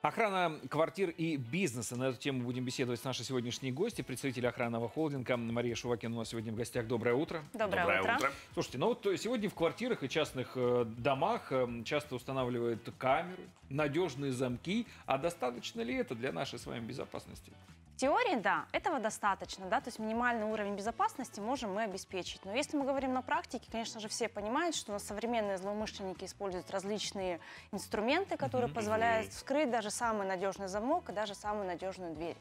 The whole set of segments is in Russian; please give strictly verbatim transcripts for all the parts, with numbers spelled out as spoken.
Охрана квартир и бизнеса. На эту тему будем беседовать с нашей сегодняшней гостью, представитель охранного холдинга Мария Шувакина. У нас сегодня в гостях. Доброе утро. Доброе, Доброе утро. утро. Слушайте, ну вот сегодня в квартирах и частных домах часто устанавливают камеры, надежные замки. А достаточно ли это для нашей с вами безопасности? В теории, да, этого достаточно, да, то есть минимальный уровень безопасности можем мы обеспечить. Но если мы говорим на практике, конечно же, все понимают, что у нас современные злоумышленники используют различные инструменты, которые позволяют вскрыть даже самый надежный замок и даже самую надежную дверь.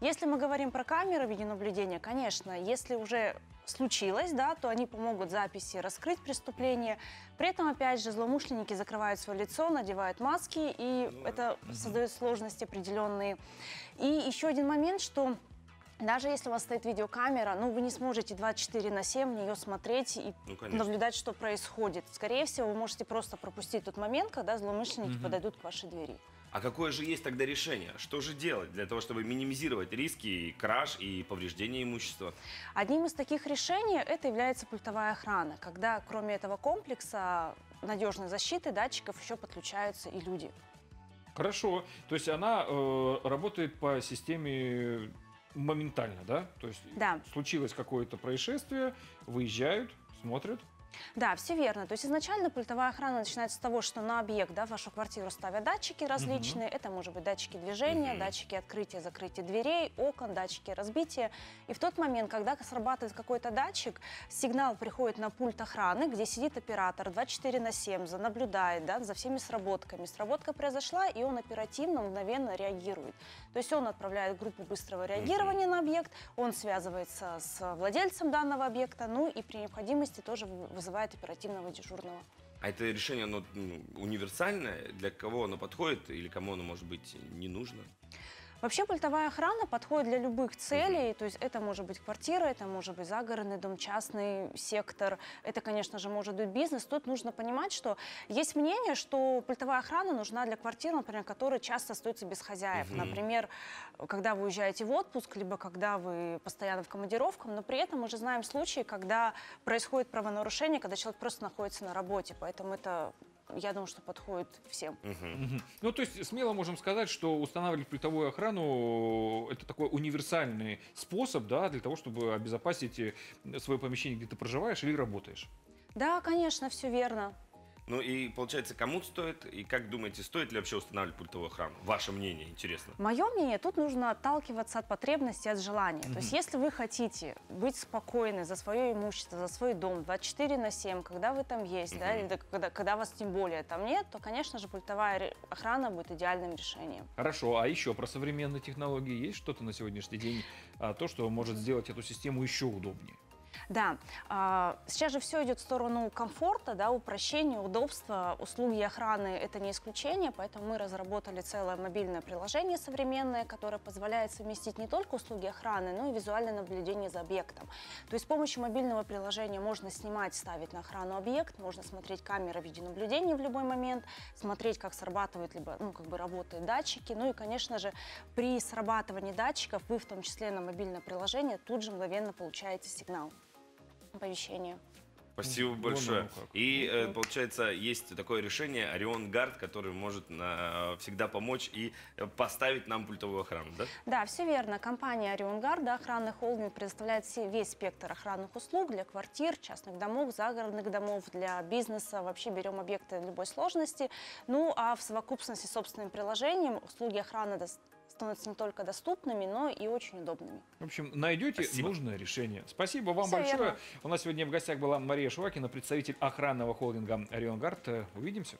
Если мы говорим про камеры видеонаблюдения, конечно, если уже случилось, да, то они помогут записи раскрыть преступление. При этом, опять же, злоумышленники закрывают свое лицо, надевают маски, и это создает сложности определенные. И еще один момент, что даже если у вас стоит видеокамера, ну, вы не сможете двадцать четыре на семь в нее смотреть и ну, наблюдать, что происходит. Скорее всего, вы можете просто пропустить тот момент, когда злоумышленники угу. подойдут к вашей двери. А какое же есть тогда решение? Что же делать для того, чтобы минимизировать риски и краж, и повреждения имущества? Одним из таких решений это является пультовая охрана, когда кроме этого комплекса надежной защиты датчиков еще подключаются и люди. Хорошо. То есть она э, работает по системе моментально, да? То есть да. случилось какое-то происшествие, выезжают, смотрят. Да, все верно. То есть изначально пультовая охрана начинается с того, что на объект, да, в вашу квартиру ставят датчики различные. Uh-huh. Это может быть датчики движения, uh-huh. датчики открытия, закрытия дверей, окон, датчики разбития. И в тот момент, когда срабатывает какой-то датчик, сигнал приходит на пульт охраны, где сидит оператор двадцать четыре на семь, наблюдает, да, за всеми сработками. Сработка произошла, и он оперативно, мгновенно реагирует. То есть он отправляет группу быстрого реагирования uh-huh. на объект, он связывается с владельцем данного объекта, ну и при необходимости тоже вызывает вызывает оперативного дежурного. А это решение, оно универсальное? Для кого оно подходит или кому оно, может быть, не нужно? Вообще пультовая охрана подходит для любых целей, то есть это может быть квартира, это может быть загородный дом, частный сектор, это, конечно же, может быть бизнес. Тут нужно понимать, что есть мнение, что пультовая охрана нужна для квартир, например, которые часто остаются без хозяев. Например, когда вы уезжаете в отпуск, либо когда вы постоянно в командировках, но при этом мы же знаем случаи, когда происходит правонарушение, когда человек просто находится на работе, поэтому это... Я думаю, что подходит всем. Угу. Ну, то есть смело можем сказать, что устанавливать пультовую охрану – это такой универсальный способ, да, для того, чтобы обезопасить свое помещение, где ты проживаешь или работаешь. Да, конечно, все верно. Ну и получается, кому стоит, и как думаете, стоит ли вообще устанавливать пультовую охрану? Ваше мнение, интересно. Мое мнение, тут нужно отталкиваться от потребности, от желания. Mm-hmm. То есть если вы хотите быть спокойны за свое имущество, за свой дом двадцать четыре на семь, когда вы там есть, mm-hmm. да, или когда, когда вас тем более там нет, то, конечно же, пультовая охрана будет идеальным решением. Хорошо, а еще про современные технологии есть что-то на сегодняшний день, то, что может сделать эту систему еще удобнее? Да, сейчас же все идет в сторону комфорта, да, упрощения, удобства. Услуги охраны – это не исключение, поэтому мы разработали целое мобильное приложение современное, которое позволяет совместить не только услуги охраны, но и визуальное наблюдение за объектом. То есть с помощью мобильного приложения можно снимать, ставить на охрану объект, можно смотреть камеры видеонаблюдения в любой момент, смотреть, как срабатывают, либо, ну, как бы работают датчики. Ну и, конечно же, при срабатывании датчиков вы, в том числе на мобильное приложение, тут же мгновенно получаете сигнал. Оповещение. Спасибо большое. И получается, есть такое решение Реонгард, который может всегда помочь и поставить нам пультовую охрану, да? Да, все верно. Компания Реонгард, да, охранный холдинг, предоставляет весь спектр охранных услуг для квартир, частных домов, загородных домов, для бизнеса. Вообще берем объекты любой сложности. Ну, а в совокупности с собственным приложением услуги охраны становятся не только доступными, но и очень удобными. В общем, найдете Спасибо. нужное решение. Спасибо вам Все большое. Верно. У нас сегодня в гостях была Мария Шувакина, представитель охранного холдинга Реонгард. Увидимся.